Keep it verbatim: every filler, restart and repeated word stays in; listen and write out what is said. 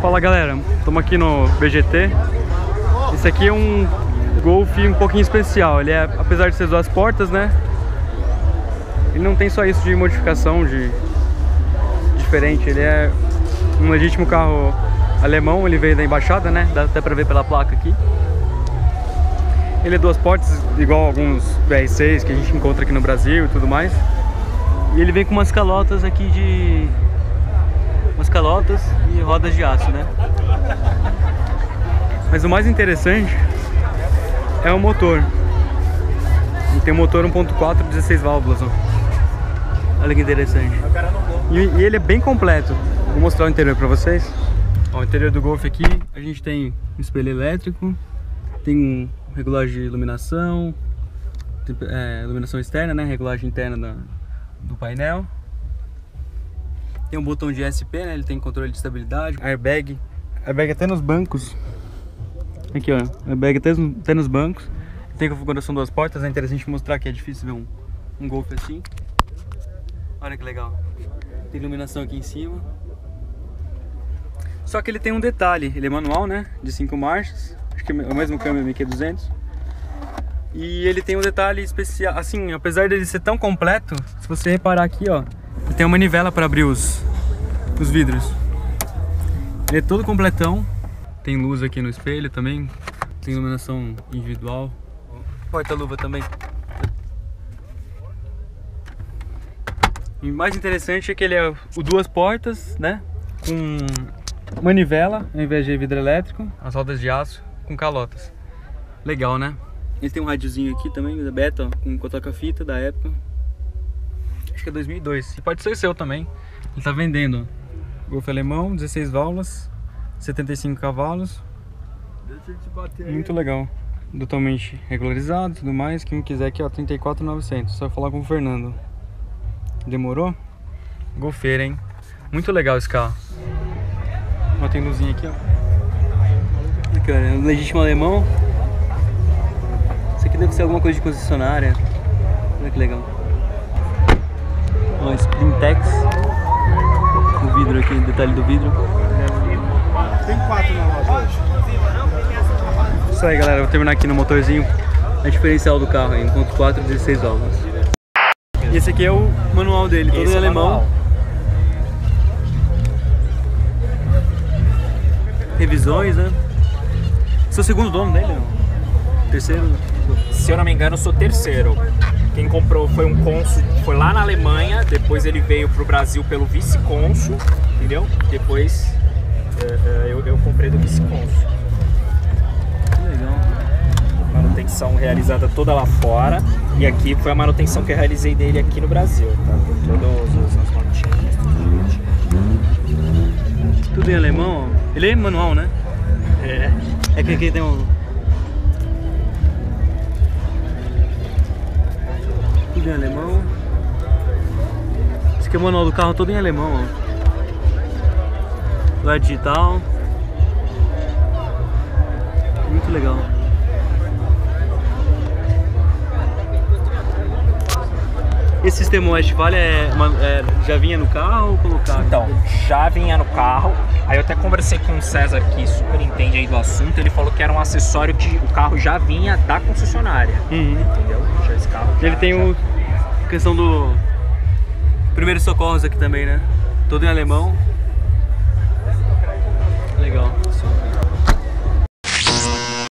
Fala galera, estamos aqui no B G T. Esse aqui é um Golf um pouquinho especial. Ele é, apesar de ser duas portas, né? Ele não tem só isso de modificação de diferente. Ele é um legítimo carro alemão. Ele veio da embaixada, né? Dá até pra ver pela placa aqui. Ele é duas portas, igual alguns B R seis que a gente encontra aqui no Brasil e tudo mais. E ele vem com umas calotas aqui de... umas calotas e rodas de aço, né? Mas o mais interessante é o motor. Ele tem um motor um ponto quatro, dezesseis válvulas, ó. Olha que interessante. E, e ele é bem completo. Vou mostrar o interior pra vocês. Ó, o interior do Golf aqui, a gente tem um espelho elétrico, tem um regulagem de iluminação, tem, é, iluminação externa, né? Regulagem interna da, do painel. Tem um botão de E S P, né? Ele tem controle de estabilidade, airbag, airbag até nos bancos. Aqui, ó, airbag até, até nos bancos. Tem configuração duas portas, é interessante mostrar que é difícil ver um, um Golf assim. Olha que legal. Tem iluminação aqui em cima. Só que ele tem um detalhe, ele é manual, né? De cinco marchas, acho que é o mesmo câmbio M Q duzentos. E ele tem um detalhe especial, assim, apesar dele ser tão completo, se você reparar aqui, ó, ele tem uma manivela para abrir os, os vidros. Ele é todo completão. Tem luz aqui no espelho também. Tem iluminação individual. Porta-luva também. E o mais interessante é que ele é o duas portas, né? Com manivela ao invés de vidro elétrico. As rodas de aço com calotas. Legal, né? Ele tem um radiozinho aqui também, da Beta, ó, com cotoca-fita da época. Acho que é dois mil e dois, e pode ser seu também. Ele tá vendendo Golf alemão, dezesseis válvulas, setenta e cinco cavalos. Deixa eu te bater aí. Muito legal, totalmente regularizado, tudo mais. Quem quiser aqui, ó, trinta e quatro mil e novecentos. Só falar com o Fernando. Demorou? Golfeira, hein? Muito legal esse carro. Ó, tem luzinha aqui, ó. Aqui, olha, um legítimo alemão. Isso aqui deve ser alguma coisa de concessionária. Olha que legal. Ó, Sprintex. O vidro aqui, o detalhe do vidro. Tem quatro na loja hoje. Isso aí galera, vou terminar aqui no motorzinho. A diferencial do carro aí, um ponto quatro, dezesseis válvulas. E esse aqui é o manual dele, todo em alemão. Revisões, né? Você é o segundo dono dele? Terceiro? Se eu não me engano, eu sou terceiro. Quem comprou foi um cônsul, foi lá na Alemanha, depois ele veio pro Brasil pelo vice-cônsul, entendeu? Depois eu, eu comprei do vice-cônsul. Que legal. Manutenção realizada toda lá fora, e aqui foi a manutenção que eu realizei dele aqui no Brasil, tá? Todos os notinhas, tudo, tudo em alemão. Ele é manual, né? É. É que aqui tem um... tudo em alemão. Esse aqui é o manual do carro, todo em alemão, ó. Lá é digital. Muito legal. Esse sistema Westfalia é, é, já vinha no carro ou colocar? Então, já vinha no carro. Aí eu até conversei com o César, que super entende aí do assunto. Ele falou que era um acessório que o carro já vinha da concessionária. Uhum. Entendeu? Já esse carro já, ele tem já... o... a questão do... primeiros socorros aqui também, né? Todo em alemão. Legal.